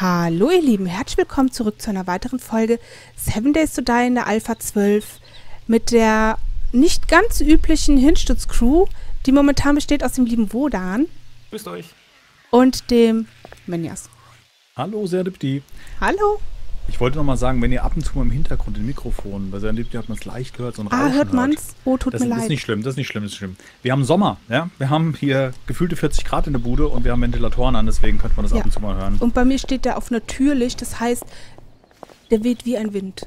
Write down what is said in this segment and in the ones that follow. Hallo ihr Lieben, herzlich willkommen zurück zu einer weiteren Folge 7 Days to Die in der Alpha 12 mit der nicht ganz üblichen Hirnsturz-Crew, die momentan besteht aus dem lieben Wodan. Grüßt euch. Und dem Minyas. Hallo, Sendebin. Hallo. Ich wollte nochmal sagen, wenn ihr ab und zu mal im Hintergrund den Mikrofon, bei Sendebin hat man es leicht gehört, so ein Rauschen hört man es? Oh, tut mir leid. Das ist nicht schlimm, das ist nicht schlimm, das ist schlimm. Wir haben Sommer, ja? Wir haben hier gefühlte 40 Grad in der Bude und wir haben Ventilatoren an, deswegen könnte man das ab und zu mal hören. Und bei mir steht der auf natürlich, das heißt, der weht wie ein Wind.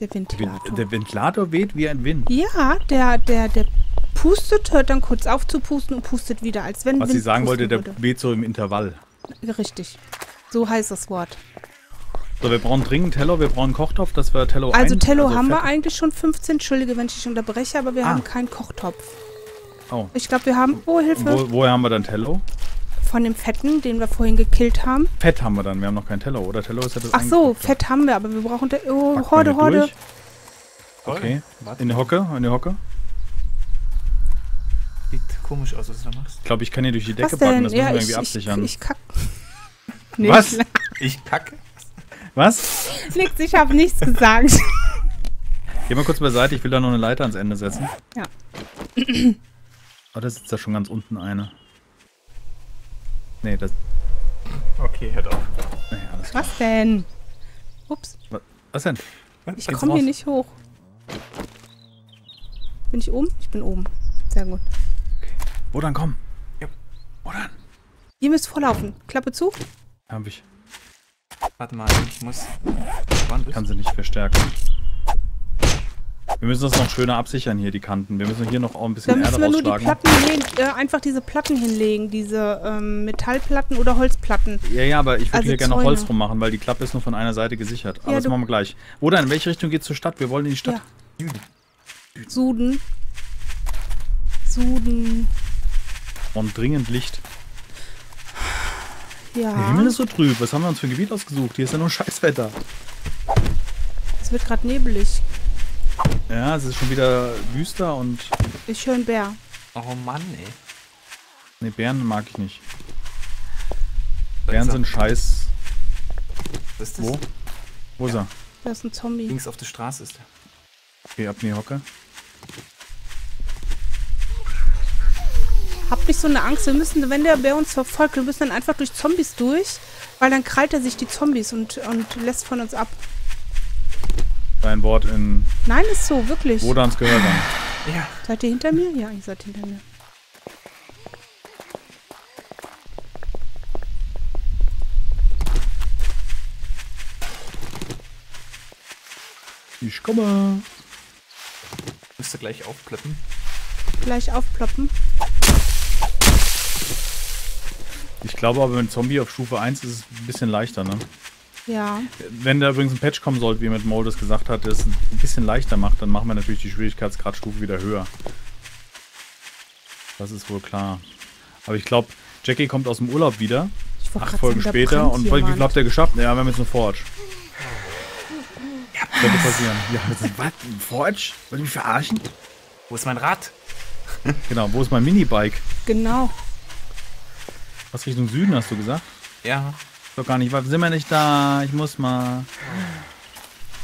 Der Ventilator. Der Ventilator weht wie ein Wind? Ja, der pustet, hört dann kurz auf zu pusten und pustet wieder, als wenn Was Wind sie sagen wollte, der weht so im Intervall. Richtig, so heißt das Wort. So, wir brauchen dringend Tello, wir brauchen Kochtopf, dass wir Tello Also Tello also haben wir eigentlich schon 15, entschuldige, wenn ich dich unterbreche, aber wir haben keinen Kochtopf. Oh. Ich glaube, wir haben... Oh, Hilfe. Woher haben wir dann Tello? Von dem Fetten, den wir vorhin gekillt haben. Fett haben wir dann, wir haben noch kein Tello, oder? Tello ist ja das... Ach so, Fett haben wir, aber wir brauchen... Oh, Horde. Okay, in die Hocke. Sieht komisch aus, was du da machst. Ich glaube, ich kann hier durch die Decke backen, das müssen wir irgendwie absichern. Ich kacke. Nee, was? Ich kacke? Was? Nix, ich habe nichts gesagt. Geh mal kurz beiseite, ich will da noch eine Leiter ans Ende setzen. Ja. Oh, da sitzt da schon ganz unten eine. Nee, das... Okay, hört auf. Naja, alles klar. Was denn? Ups. Was denn? Ich komme hier nicht hoch. Bin ich oben? Ich bin oben. Sehr gut. Okay. Wodan, komm. Ja. Wodan. Ihr müsst vorlaufen. Klappe zu. Hab ich. Warte mal, ich muss... Kann sie nicht verstärken. Wir müssen das noch schöner absichern hier, die Kanten. Wir müssen hier noch auch ein bisschen Erde rausschlagen. Da müssen wir nur die Platten einfach diese Platten hinlegen. Diese Metallplatten oder Holzplatten. Ja, ja, aber ich würde hier gerne noch Holz drum machen, weil die Klappe ist nur von einer Seite gesichert. Aber ja, das machen wir gleich. Oder in welche Richtung geht's zur Stadt? Wir wollen in die Stadt. Ja. Süden. Süden. Und dringend Licht. Ja. Der Himmel ist so trüb. Was haben wir uns für ein Gebiet ausgesucht? Hier ist ja nur Scheißwetter. Es wird gerade nebelig. Ja, es ist schon wieder düster und... Ich höre einen Bär. Oh Mann, ey. Ne, Bären mag ich nicht. Bären sind scheiß... Was ist das? Wo ist er? Da ist ein Zombie. Links auf der Straße ist er. Okay, ab in die Hocke. Habt nicht so eine Angst, wir müssen, wenn der Bär uns verfolgt, wir müssen dann einfach durch Zombies durch, weil dann krallt er sich die Zombies und lässt von uns ab. Dein Wort in... Nein, ist so, wirklich. Wodans Gehör dann. Ja. Seid ihr hinter mir? Ja, ihr seid hinter mir. Ich komme. Müsst ihr gleich aufploppen? Gleich aufploppen? Ich glaube aber, mit Zombie auf Stufe 1 ist es ein bisschen leichter, ne? Ja. Wenn da übrigens ein Patch kommen sollte, wie mit Mol das gesagt hat, das es ein bisschen leichter macht, dann machen wir natürlich die Schwierigkeitsgradstufe wieder höher. Das ist wohl klar. Aber ich glaube, Jackie kommt aus dem Urlaub wieder. 8 Folgen später. Und wie viel habt ihr geschafft? Ja, wir haben jetzt eine Forge. Ja, was könnte passieren? Ja, was? Ein Forge? Wollt ihr mich verarschen? Wo ist mein Rad? Genau, wo ist mein Minibike? Genau. Was, Richtung Süden hast du gesagt? Ja. Doch gar nicht, sind wir nicht da? Ich muss mal...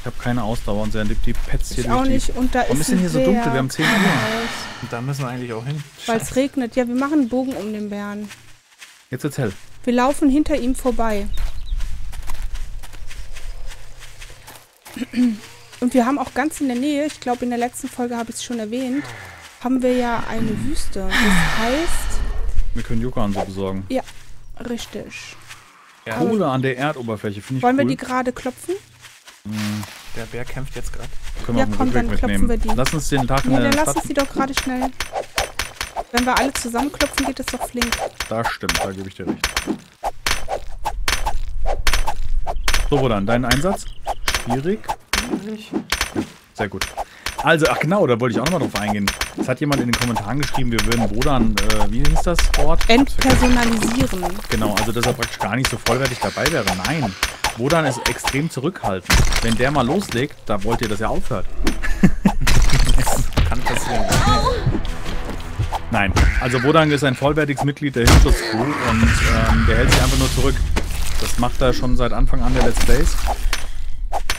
Ich habe keine Ausdauer und die Pets hier auch nicht. Und da ist es hier so dunkel, wir haben 10 Uhr. Und da müssen wir eigentlich auch hin. Weil es regnet. Ja, wir machen einen Bogen um den Bären. Jetzt erzähl. Wir laufen hinter ihm vorbei. Und wir haben auch ganz in der Nähe, ich glaube in der letzten Folge habe ich es schon erwähnt, haben wir ja eine Wüste. Das heißt... Wir können Yucca-Ansuppe besorgen. Ja, richtig. Ja. Kohle an der Erdoberfläche, finde ich cool. Wollen wir die gerade klopfen? Mhm. Der Bär kämpft jetzt gerade. Ja, komm, dann klopfen wir die. Lass uns den Tag in der Stadt... Lass uns die doch gerade schnell... Wenn wir alle zusammenklopfen, geht das doch flink. Das stimmt, da gebe ich dir recht. So, Wodan, dein Einsatz? Schwierig. Sehr gut. Also, ach genau, da wollte ich auch nochmal drauf eingehen. Es hat jemand in den Kommentaren geschrieben, wir würden Wodan, wie hieß das Wort? Entpersonalisieren. Genau, also dass er praktisch gar nicht so vollwertig dabei wäre. Nein, Wodan ist extrem zurückhaltend. Wenn der mal loslegt, da wollt ihr, dass er aufhört. Das kann passieren. Nein, also Wodan ist ein vollwertiges Mitglied der Hirnsturz-Crew und der hält sich einfach nur zurück. Das macht er schon seit Anfang an der Let's Plays.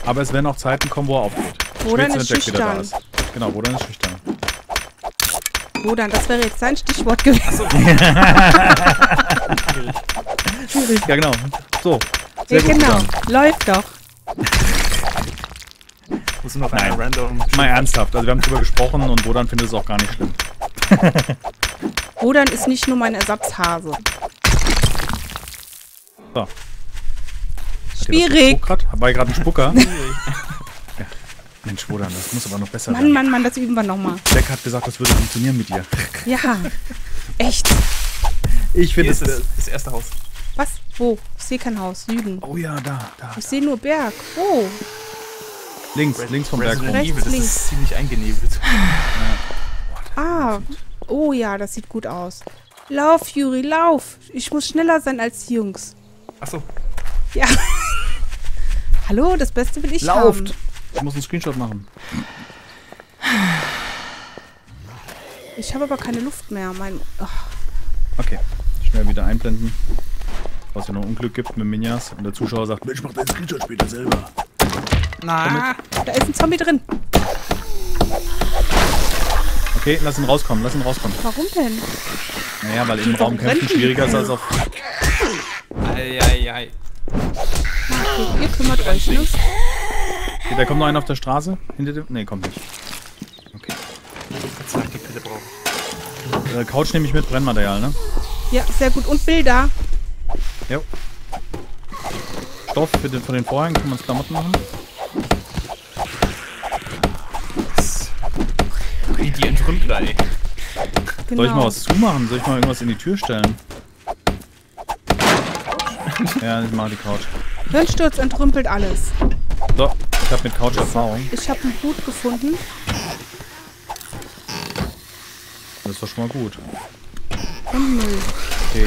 Aber es werden auch Zeiten kommen, wo er aufgeht. Wodan ist schüchtern. Genau, Wodan ist schüchtern. Wodan, das wäre jetzt sein Stichwort gewesen. Ach so. Ja, genau. So. Sehr ja, genau. Gut, läuft doch. Muss noch eine random. Mal ernsthaft. Also, wir haben drüber gesprochen und Wodan findet es auch gar nicht schlimm. Wodan ist nicht nur mein Ersatzhase. So. Schwierig. War gerade ein Spucker? Ja. Mensch, Wodan, das muss aber noch besser werden. Mann, das üben wir nochmal. Jack hat gesagt, das würde funktionieren mit dir. Ja, echt. Ich finde es das erste Haus. Was? Wo? Ich sehe kein Haus. Süden. Oh ja, da. Ich sehe nur Berg. Wo? Links vom Berg. Rechts, das links. Ist ziemlich eingenebelt. Ja. Ah, oh ja, das sieht gut aus. Lauf, Juri, lauf. Ich muss schneller sein als die Jungs. Achso. Ja. Hallo, das Beste will ich Lauft. Haben. Ich muss einen Screenshot machen. Ich habe aber keine Luft mehr. Okay, schnell wieder einblenden. Was ja noch Unglück gibt mit Minyas. Und der Zuschauer sagt, Mensch, mach deinen Screenshot später selber. Na, da ist ein Zombie drin. Okay, lass ihn rauskommen. Warum denn? Naja, weil im Raum kämpfen schwieriger ist als auf... Eieiei. Okay, ihr kümmert euch nicht. Okay, da kommt noch einer auf der Straße. Hinter dem... Ne, kommt nicht. Okay. Couch nehme ich mit, Brennmaterial, ne? Ja, sehr gut. Und Bilder. Jo. Stoff von den Vorhängen. Können wir uns Klamotten machen? Wie die entrümpelt, ey. Genau. Soll ich mal was zumachen? Soll ich mal irgendwas in die Tür stellen? Ja, ich mache die Couch. Hirnsturz entrümpelt alles. So, ich habe mit Couch Erfahrung. Ich habe einen Hut gefunden. Das ist doch schon mal gut. Und Müll. Okay.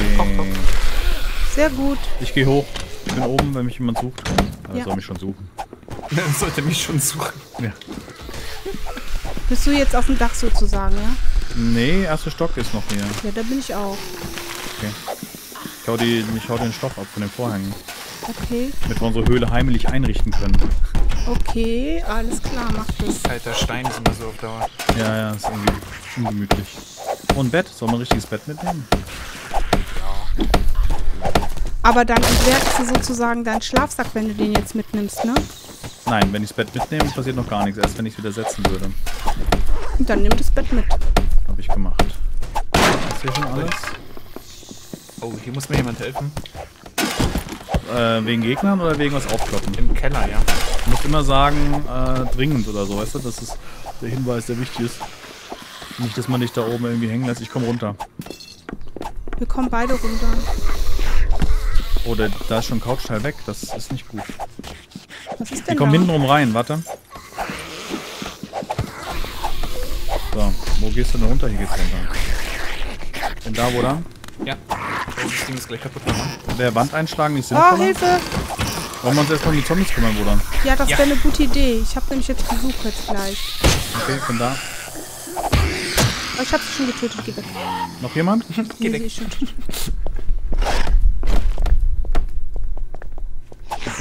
Sehr gut. Ich gehe hoch. Ich bin oben, wenn mich jemand sucht. Ja. Soll mich schon suchen. Sollte mich schon suchen. Ja. Bist du jetzt auf dem Dach sozusagen, ja? Nee, erster Stock ist noch hier. Ja, da bin ich auch. Okay. Ich hau den Stoff ab von den Vorhängen. Okay. Damit wir unsere Höhle heimlich einrichten können. Okay, alles klar, mach das. Halt, der Stein ist immer so auf Dauer. Ja, ist irgendwie ungemütlich. Und ein Bett. Soll man ein richtiges Bett mitnehmen? Ja. Aber dann entwertest du sozusagen deinen Schlafsack, wenn du den jetzt mitnimmst, ne? Nein, wenn ich das Bett mitnehme, passiert noch gar nichts. Erst wenn ich es wieder setzen würde. Dann nimm das Bett mit. Habe ich gemacht. Ist hier schon alles? Oh, hier muss mir jemand helfen. Wegen Gegnern oder wegen was aufkloppen? Im Keller, ja. Du musst immer sagen, dringend oder so, weißt du? Das ist der Hinweis, der wichtig ist. Nicht, dass man dich da oben irgendwie hängen lässt. Ich komme runter. Wir kommen beide runter. Oh, da ist schon ein Couchteil weg. Das ist nicht gut. Was ist denn da? Wir kommen hintenrum rein, warte. So, wo gehst du denn runter? Hier geht's runter. Bin da, wo da? Ja. Das Ding ist gleich kaputt gemacht. Der Wand einschlagen, nicht sinnvoll. Oh, Hilfe! Wollen wir uns erstmal um die Zombies kümmern, Bruder? Ja, das wäre eine gute Idee. Ich habe nämlich jetzt Besuch jetzt gleich. Okay, von da. Oh, ich habe sie schon getötet, geh weg. Noch jemand? Geh weg.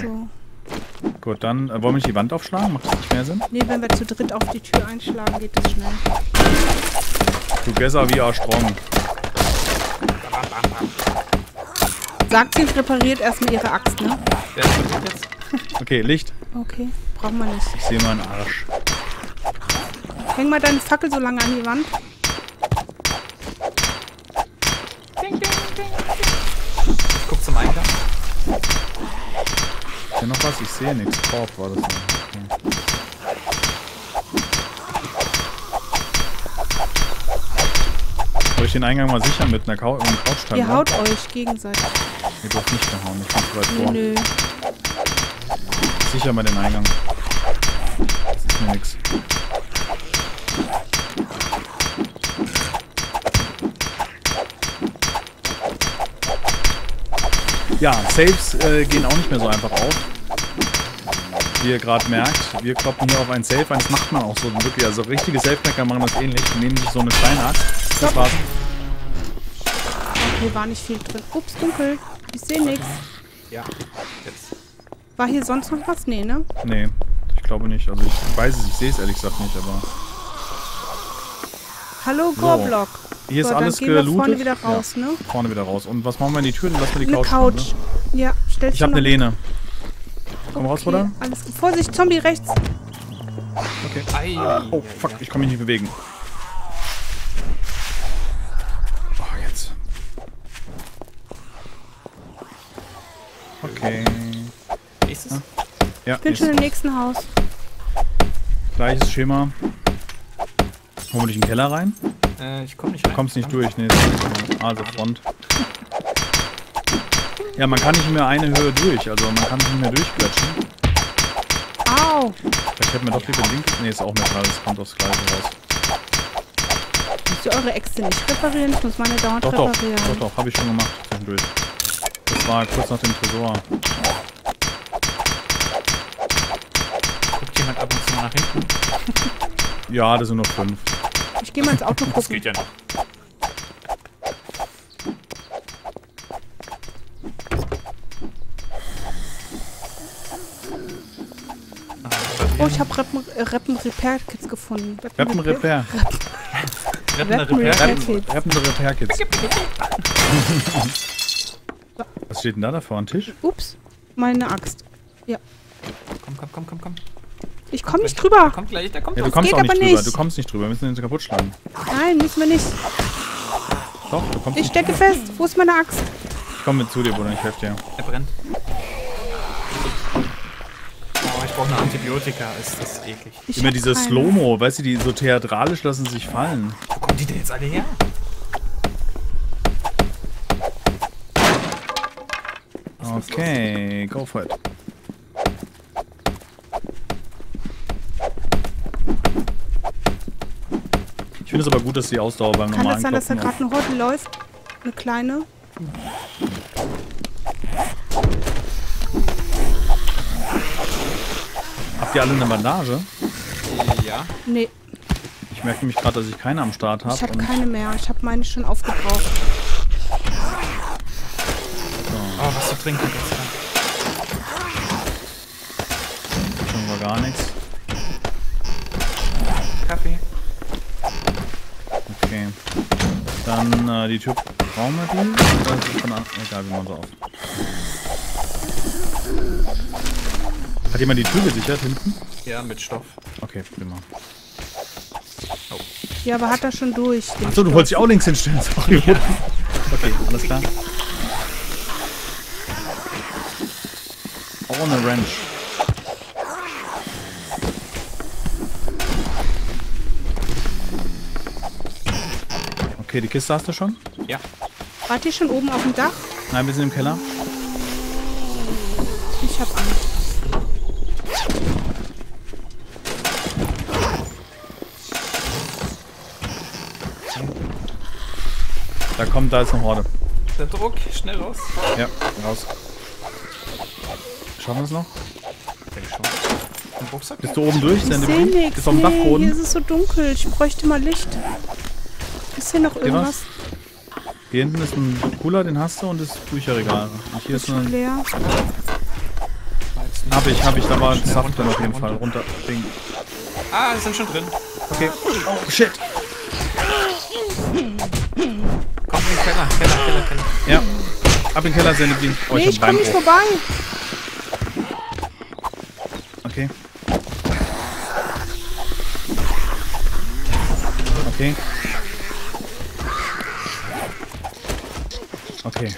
So. Gut, dann wollen wir nicht die Wand aufschlagen? Macht das nicht mehr Sinn? Nee, wenn wir zu dritt auf die Tür einschlagen, geht das schnell. Together we are strong. Sagt sie, repariert erstmal ihre Axt, ne? Ja, jetzt. Okay, Licht. Okay, brauchen wir nicht. Ich sehe mal einen Arsch. Häng mal deine Fackel so lange an die Wand. Ding, ding, ding. Ich guck zum Eingang. Ist ja noch was? Ich sehe nichts. Korb war das. Okay. Soll ich den Eingang mal sichern mit einer Couchstein? Ihr haut euch gegenseitig. Ihr dürft nicht gehauen, ich komme zu weit vor. Nö. Sicher mal den Eingang. Das ist mir nix. Ja, Saves gehen auch nicht mehr so einfach auf. Wie ihr gerade merkt, wir kloppen hier auf ein Safe, das macht man auch so wirklich. Also richtige Safe-Maker machen das ähnlich, die nehmen sich so eine Steinart. Das war's. Okay, war nicht viel drin. Ups, dunkel. Ich sehe nichts. Ja, jetzt. War hier sonst noch was? Nee, ne? Nee, ich glaube nicht. Also ich weiß es, ich sehe es ehrlich gesagt nicht, aber... Hallo, Gorblock. So. Hier ist alles gelootet. Vorne wieder raus, ja. Ne? Vorne wieder raus. Und was machen wir in die Tür? Dann lassen wir die Couch. Eine Couch. Drin, ja, stellt ich habe eine Lehne. Komm raus, Bruder. Alles gut. Vorsicht, Zombie rechts. Okay. Ei, oh, fuck, ich kann mich nicht bewegen. Oh, jetzt. Okay. Nächstes? Ja, ich bin nächstes. Schon im nächsten Haus. Gleiches Schema. Holen wir dich in den Keller rein? Ich komm nicht rein. Du kommst nicht durch, ne? Also Front. Ja, man kann nicht mehr eine Höhe durch, also man kann nicht mehr durchklatschen. Au! Vielleicht hätten wir doch lieber links. Ne, ist auch Metall, das kommt aufs Gleiche raus. Müsst ihr eure Äxte nicht reparieren? Ich muss meine dauernd reparieren. Doch, hab ich schon gemacht. Das war kurz nach dem Tresor. Guckt jemand ab und zu mal nach hinten? Ja, das sind nur 5. Ich geh mal ins Auto gucken. Das geht ja noch. Oh, ich hab Reppen-Repair-Kits gefunden. Reppen-Repair. Reppen-Repair-Kits. Was steht denn da davor? Ein Tisch? Ups, meine Axt. Ja. Komm. Ich komm nicht drüber. Kommt gleich, da kommt ja, du kommst auch nicht drüber. Nicht. Du kommst nicht drüber. Wir müssen den so kaputt schlagen. Nein, müssen wir nicht. Doch, du kommst. Ich stecke fest. Wo ist meine Axt? Ich komm mit zu dir, Bruder. Ich helfe dir. Er brennt. Oh, ich brauche eine Antibiotika. Ist das eklig. Ich immer diese Slow-Mo. Weißt du, die so theatralisch lassen sich fallen. Wo kommen die denn jetzt alle her? Okay, go for it. Ich finde es aber gut, dass die Ausdauer beim normalen Klopfen. Kann das sein, dass da gerade eine Horde läuft? Eine kleine? Habt ihr alle eine Bandage? Ja. Nee. Ich merke nämlich gerade, dass ich keine am Start habe. Ich habe keine mehr. Ich habe meine schon aufgebraucht. So. Oh, was zu trinken gestern. Schon mal gar nichts. Kaffee. Okay. Dann die Tür brauchen wir die. Dann ist von Anfang egal, wie man so auf. Hat jemand die Tür gesichert hinten? Ja, mit Stoff. Okay, prima. Oh. Ja, aber hat er schon durch. Achso, du wolltest dich auch links hinstellen. Sorry. Ja. Okay, alles klar. Auch eine Ranch. Okay, die Kiste hast du schon? Ja. Wart ihr schon oben auf dem Dach? Nein, wir sind im Keller. Ich hab Angst. Da ist eine Horde. Der Druck, schnell raus. Ja, raus. Schaffen wir es noch? Im Rucksack? Bist du oben durch? Ich seh nix. Ist auf dem Dachboden? Hier ist es so dunkel. Ich bräuchte mal Licht. Ist hier noch irgendwas? Hier hinten ist ein Cooler, den hast du, und das Bücherregal. Und hier ist eine... leer. Hab ich, da war ein Saft dann auf jeden Fall. Runter. Ding. Ah, die sind schon drin. Okay. Oh, shit. Komm in den Keller. Ja. Ab in den Keller, Sendebin. Oh, nee, ich komm nicht vorbei. Okay. Okay. Okay.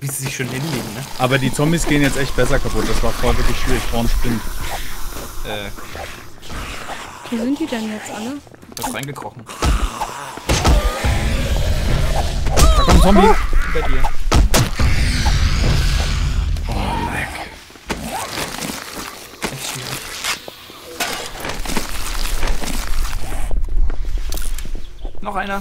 Wie sie sich schon hinlegen, ne? Aber die Zombies gehen jetzt echt besser kaputt. Das war vorher wirklich schwierig. Warum spinnt? Wo sind die denn jetzt alle? Da ist reingekrochen. Da kommt ein Zombie. Oh. Hinter dir. Oh, leck. Echt schwierig. Noch einer.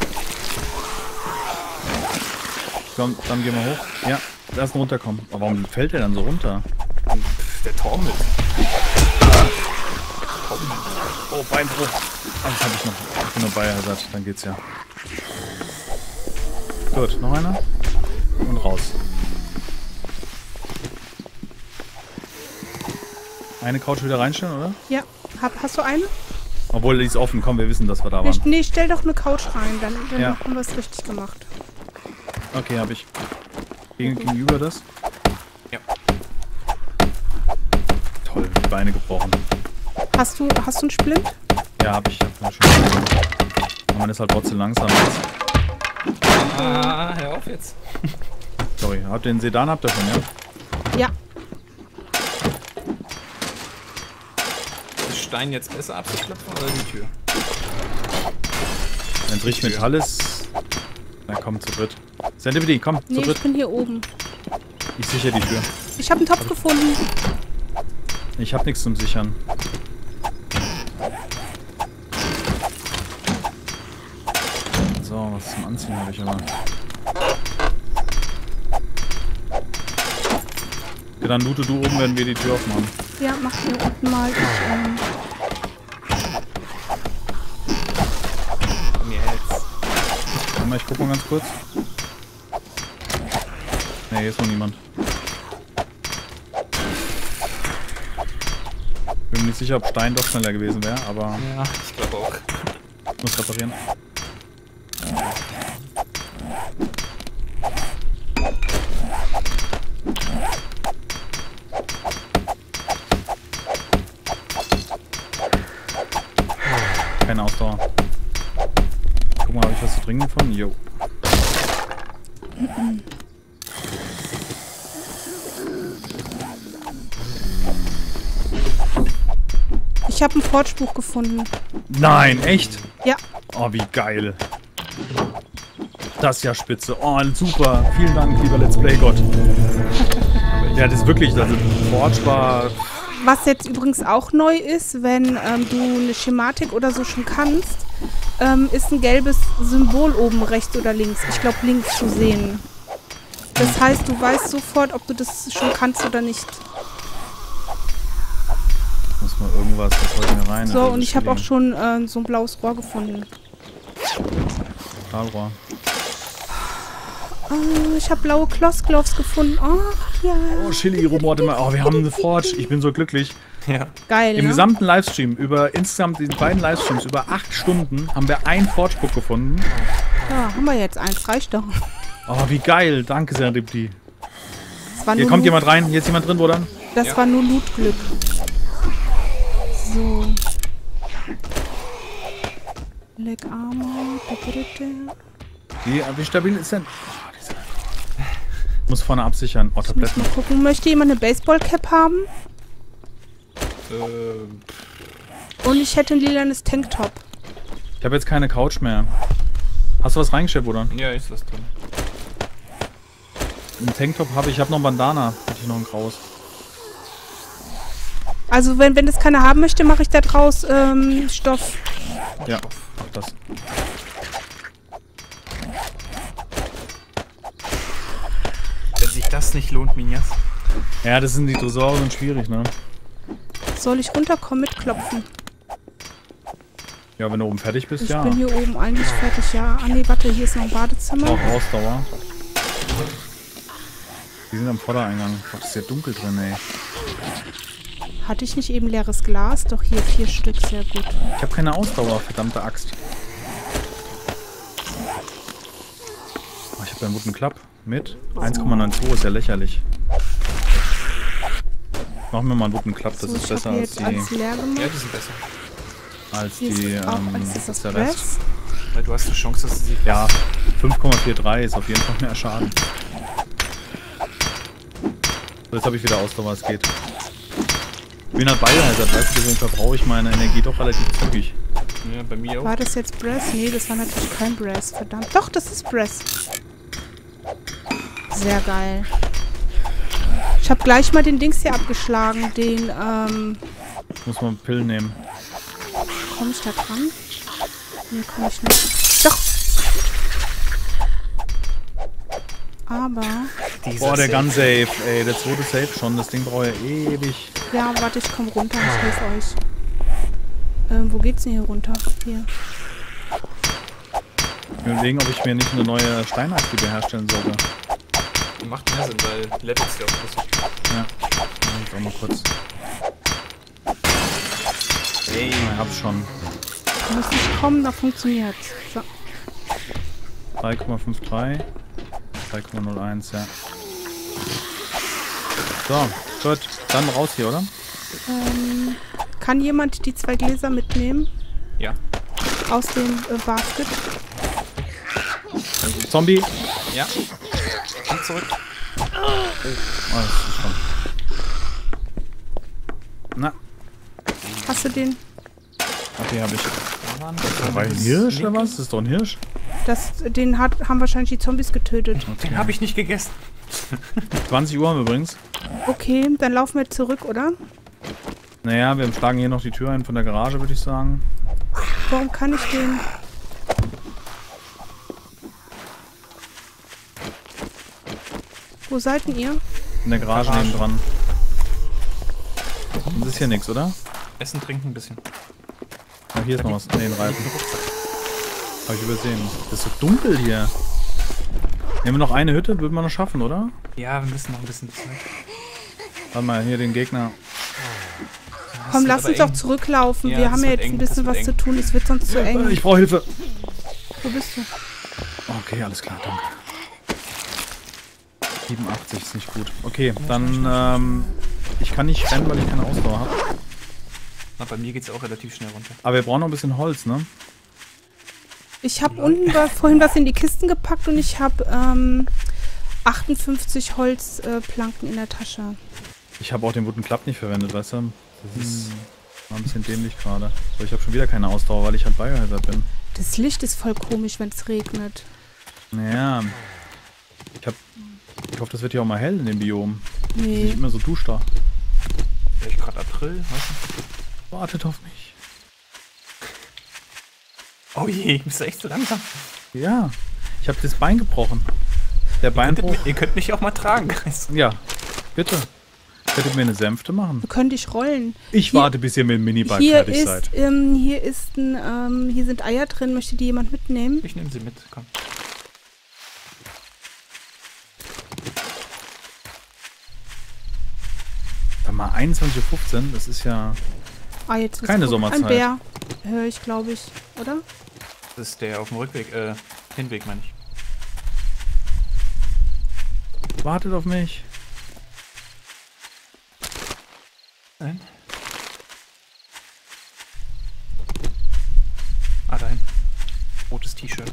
Komm, dann gehen wir hoch. Ja, lass ihn runterkommen. Aber warum fällt der dann so runter? Der taumelt. Oh, Beinbruch. Ah, das habe ich noch. Ich bin nur Beiersatz, dann geht's ja. Gut, noch einer. Und raus. Eine Couch wieder reinstellen, oder? Ja. Hast du eine? Obwohl, die ist offen. Komm, wir wissen, dass wir da waren. Nee, stell doch eine Couch rein, dann ja, haben wir es richtig gemacht. Okay, habe ich. Gegenüber das? Ja. Toll, die Beine gebrochen. Hast du einen Splint? Ja, habe ich. Aber man ist halt trotzdem langsam. Ah, hör auf jetzt. Sorry, habt ihr den Sedan, habt ihr schon, ja? Ja. Ist Stein jetzt besser abzuklopfen oder die Tür? Wenn es richtig Metall ist, dann komm zu dritt. Sendebin, komm zu dritt. Ich bin hier oben. Ich sichere die Tür. Ich habe einen Topf gefunden. Ich habe nichts zum Sichern. So, was zum Anziehen habe ich aber. Okay, dann loote du oben, wenn wir die Tür aufmachen. Ja, mach hier unten mal. Komm jetzt. Warte mal, ich guck mal ganz kurz. Ne, hier ist noch niemand. Bin mir nicht sicher, ob Stein doch schneller gewesen wäre, aber... Ja, ich glaube auch. Muss reparieren. Keine Ausdauer. Guck mal, habe ich was zu trinken gefunden? Jo. Ich habe ein Fortspruch gefunden. Nein, echt? Ja. Oh, wie geil. Das ist ja spitze. Oh, super. Vielen Dank, lieber Let's Play-Gott. Ja, das ist wirklich, also Forge war... Was jetzt übrigens auch neu ist, wenn du eine Schematik oder so schon kannst, ist ein gelbes Symbol oben rechts oder links. Ich glaube links zu sehen. Das heißt, du weißt sofort, ob du das schon kannst oder nicht. Muss mal irgendwas, das wollte ich mir rein. So, und ich habe auch schon so ein blaues Rohr gefunden. Stahlrohr. Oh, ich habe blaue Cloth-Gloves gefunden. Oh, ja. Oh, Chili-Robote. Oh, wir haben eine Forge. Ich bin so glücklich. Ja. Geil, Im gesamten Livestream, insgesamt in beiden Livestreams, über 8 Stunden, haben wir ein Forge-Book gefunden. Ja, haben wir jetzt eins. Reicht doch. Oh, wie geil. Danke sehr, Dipti. Hier kommt jemand rein. Hier ist jemand drin, Wodan. Das war nur Loot-Glück. So. Leg Armor. Wie stabil ist denn... Muss vorne absichern. Oh, Tabletten. Mal gucken. Möchte jemand eine Baseballcap haben? Und ich hätte ein lilanes Tanktop. Ich habe jetzt keine Couch mehr. Hast du was reingestellt, Bruder? Ja, ist was drin. Ein Tanktop habe ich. Ich habe noch ein Bandana. Hätte ich noch ein graues. Also, wenn das keiner haben möchte, mache ich da draus Stoff. Ja, mach das. Sich das nicht lohnt, Minyas. Ja, das sind die Dresore und schwierig, ne? Soll ich runterkommen mit Klopfen? Ja, wenn du oben fertig bist, ja. Ich bin hier oben eigentlich fertig, ja. Ah, nee, warte, hier ist noch ein Badezimmer. Auch Ausdauer. Die sind am Vordereingang. Boah, das ist ja dunkel drin, ey. Hatte ich nicht eben leeres Glas? Doch, hier 4 Stück, sehr gut. Ich habe keine Ausdauer, verdammte Axt. Oh, ich habe einen guten Klapp. Mit 1,92 ist ja lächerlich. Machen wir mal einen guten Klapp, das ist besser als die. Ja, die sind besser. Als die. Ist der Rest. Weil du hast eine Chance, dass sie. Ja, 5,43 ist auf jeden Fall mehr Schaden. So, jetzt habe ich wieder Ausdauer, es geht. Ich bin halt Beihalter, deswegen verbrauche ich meine Energie doch relativ zügig. Ja, bei mir auch. War das jetzt Brass? Nee, das war natürlich kein Brass, verdammt. Doch, das ist Brass. Sehr geil. Ich habe gleich mal den Dings hier abgeschlagen, den, Muss man Pillen nehmen. Komm ich da dran? Nee, komm ich nicht. Doch! Aber... Boah, der Gun Safe, ey, der zweite Safe schon, das Ding brauche ich ewig. Ja, warte, ich komm runter und ich helfe euch. Wo geht's denn hier runter? Hier. Ich will überlegen, ob ich mir nicht eine neue Steinachse wieder herstellen sollte. Macht mehr Sinn, weil Levels ja auch lustig. Ja, ich auch mal kurz. hab's schon. Du musst nicht kommen, da funktioniert's. So. 3,53. 3,01, ja. So, gut. Dann raus hier, oder? Kann jemand die 2 Gläser mitnehmen? Ja. Aus dem Basket? Zombie! Ja. Komm zurück. Oh, das ist schon. Na. Hast du den? Ach, den habe ich. War ein Hirsch oder was? Das ist doch ein Hirsch. Den haben wahrscheinlich die Zombies getötet. Okay. Den habe ich nicht gegessen. 20 Uhr haben wir übrigens. Okay, dann laufen wir zurück, oder? Naja, wir schlagen hier noch die Tür ein von der Garage, würde ich sagen. Warum kann ich den... Wo seid denn ihr? In der Garage nebendran. Das ist hier nichts, oder? Essen, trinken ein bisschen. Ah, hier ist noch was. Nee, den Reifen. Hab ich übersehen. Das ist so dunkel hier. Nehmen wir noch eine Hütte, würden wir noch schaffen, oder? Ja, wir müssen noch ein bisschen Zeit. Warte mal, hier den Gegner. Komm, lass uns doch zurücklaufen. Ja, wir haben ja jetzt ein bisschen was zu tun. Es wird sonst zu eng. Ich brauche Hilfe. Wo bist du? Okay, alles klar, danke. 87 ist nicht gut. Okay, dann, ich kann nicht rennen, weil ich keine Ausdauer habe. Na, bei mir geht's auch relativ schnell runter. Aber wir brauchen noch ein bisschen Holz, ne? Ich habe unten vorhin was in die Kisten gepackt und ich habe 58 Holzplanken in der Tasche. Ich habe auch den Wooden Club nicht verwendet, weißt du? Das ist mal ein bisschen dämlich gerade. So, ich habe schon wieder keine Ausdauer, weil ich halt Biohazard bin. Das Licht ist voll komisch, wenn es regnet. Naja. Ich hoffe, das wird hier auch mal hell in dem Biom. Nee. Das ist nicht immer so duschtar. Vielleicht gerade April, weißt du? Wartet auf mich. Oh je, ich bin echt so langsam. Ja, ich habe das Bein gebrochen. Der Beinbruch. Ihr könnt mich auch mal tragen, Chris. Ja, bitte. Könntet mir eine Sänfte machen. Du könntest dich rollen. Ich warte, bis ihr mit dem Minibike fertig seid. Hier sind Eier drin. Möchte die jemand mitnehmen? Ich nehme sie mit, komm. Dann mal 21:15 Uhr, das ist ja jetzt keine Sommerzeit. Ein Bär höre ich, glaube ich, oder? Das ist der auf dem Rückweg, Hinweg, meine ich. Wartet auf mich. Nein. Ah, dahin. Rotes T-Shirt.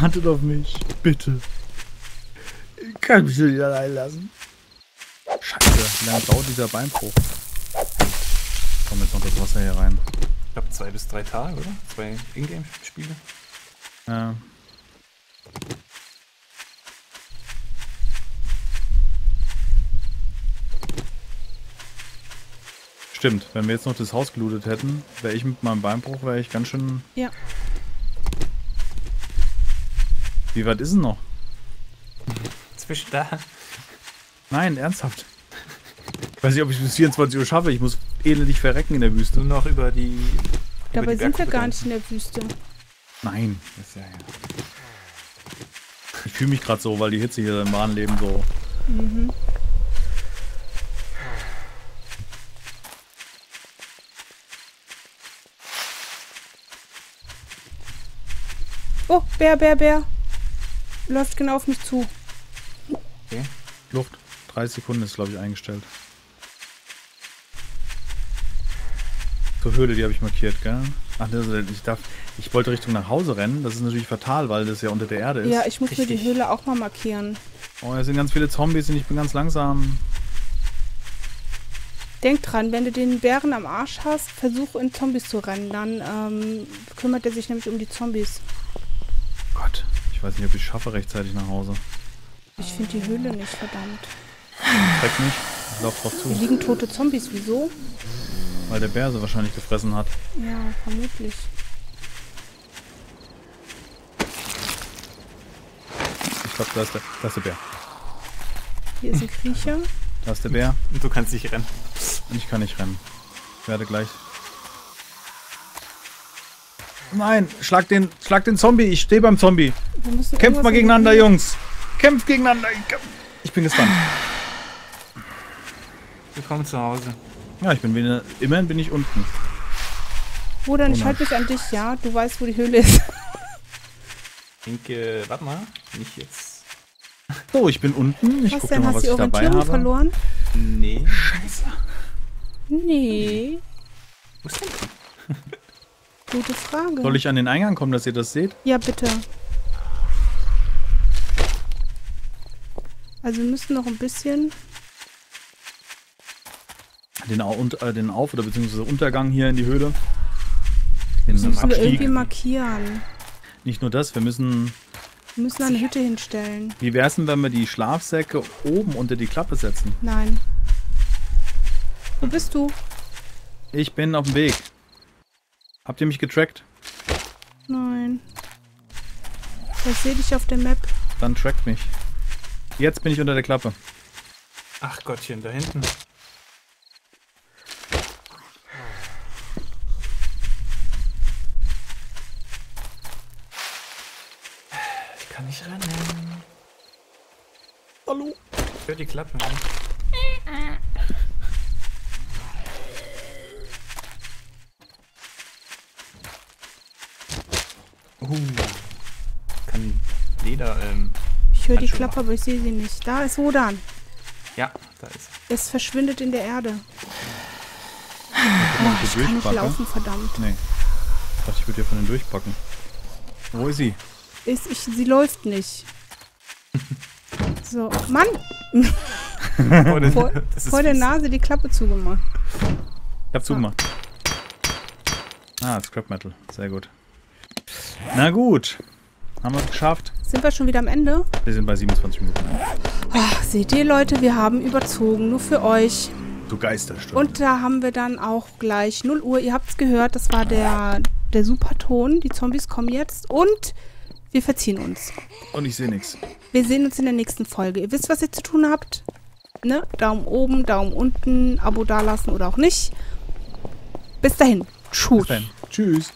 Wartet auf mich, bitte. Ich kann mich nicht allein lassen. Scheiße, wie lange dauert dieser Beinbruch? Komm jetzt noch das Wasser hier rein. Ich glaube 2 bis 3 Tage, oder? 2 Ingame-Spiele. Ja. Stimmt, wenn wir jetzt noch das Haus gelootet hätten, wäre ich mit meinem Beinbruch, wäre ich ganz schön... Ja. Wie weit ist es noch? Zwischen da. Nein, ernsthaft. Ich weiß nicht, ob ich bis 24 Uhr schaffe. Ich muss elendig verrecken in der Wüste. Nur noch über die... Dabei sind wir gar nicht in der Wüste. Nein. Das ist ja, Ich fühle mich gerade so, weil die Hitze hier im wahren Leben so... Mhm. Oh, Bär, Bär, Bär. Läuft genau auf mich zu. Okay. Luft. 30 Sekunden ist, glaube ich, eingestellt. Zur Höhle, die habe ich markiert, gell? Ach, ich wollte Richtung nach Hause rennen. Das ist natürlich fatal, weil das ja unter der Erde ist. Ja, ich muss mir die Höhle auch mal markieren. Oh, da sind ganz viele Zombies und ich bin ganz langsam. Denk dran, wenn du den Bären am Arsch hast, versuch in Zombies zu rennen. Dann kümmert er sich nämlich um die Zombies. Gott. Ich weiß nicht, ob ich schaffe rechtzeitig nach Hause. Ich finde die Höhle nicht, verdammt. Schreck nicht, ich lauf drauf zu. Hier liegen tote Zombies, wieso? Weil der Bär sie wahrscheinlich gefressen hat. Ja, vermutlich. Ich glaube, da ist der Bär. Hier ist ein Kriecher. Da ist der Bär. Und du kannst nicht rennen. Und ich kann nicht rennen. Ich werde gleich... Nein, schlag den Zombie. Ich stehe beim Zombie. Kämpft mal gegeneinander, Jungs. Kämpft gegeneinander. Ich bin gespannt. Willkommen zu Hause. Ja, ich bin wieder. Immerhin bin ich unten. Bruder, ich halte mich an dich, ja? Du weißt, wo die Höhle ist. Denke, warte mal. Nicht jetzt. So, ich bin unten. Ich gucke mal, was ich dabei habe. Hast du die Orientierung verloren? Nee. Scheiße. Nee. Wo ist denn? Gute Frage. Soll ich an den Eingang kommen, dass ihr das seht? Ja, bitte. Also wir müssen noch ein bisschen... Den Auf- oder beziehungsweise Untergang hier in die Höhle. Den müssen wir irgendwie markieren. Nicht nur das, wir müssen eine Hütte hinstellen. Wie wär's denn, wenn wir die Schlafsäcke oben unter die Klappe setzen? Nein. Wo bist du? Ich bin auf dem Weg. Habt ihr mich getrackt? Nein. Ich sehe dich auf der Map. Dann trackt mich. Jetzt bin ich unter der Klappe. Ach Gottchen, da hinten. Ich kann nicht rennen. Hallo. Ich höre die Klappe. Kann Leder, ich höre die Klappe, aber ich sehe sie nicht. Da ist Wodan. Ja, da ist er. Es verschwindet in der Erde. Ich kann nicht laufen, verdammt. Nee. Ich dachte, ich würde hier von denen durchpacken. Wo ist sie? Sie läuft nicht. So, Mann! Vor der Nase die Klappe zugemacht. Ich hab zugemacht. Ah, Scrap Metal. Sehr gut. Na gut. Haben wir es geschafft. Sind wir schon wieder am Ende? Wir sind bei 27 Minuten. Ach, seht ihr, Leute, wir haben überzogen. Nur für euch. Du Geisterstunde. Und da haben wir dann auch gleich 0 Uhr. Ihr habt es gehört, das war der Superton. Die Zombies kommen jetzt und wir verziehen uns. Und ich sehe nichts. Wir sehen uns in der nächsten Folge. Ihr wisst, was ihr zu tun habt. Ne? Daumen oben, Daumen unten, Abo dalassen oder auch nicht. Bis dahin. Tschüss. Bis dahin. Tschüss.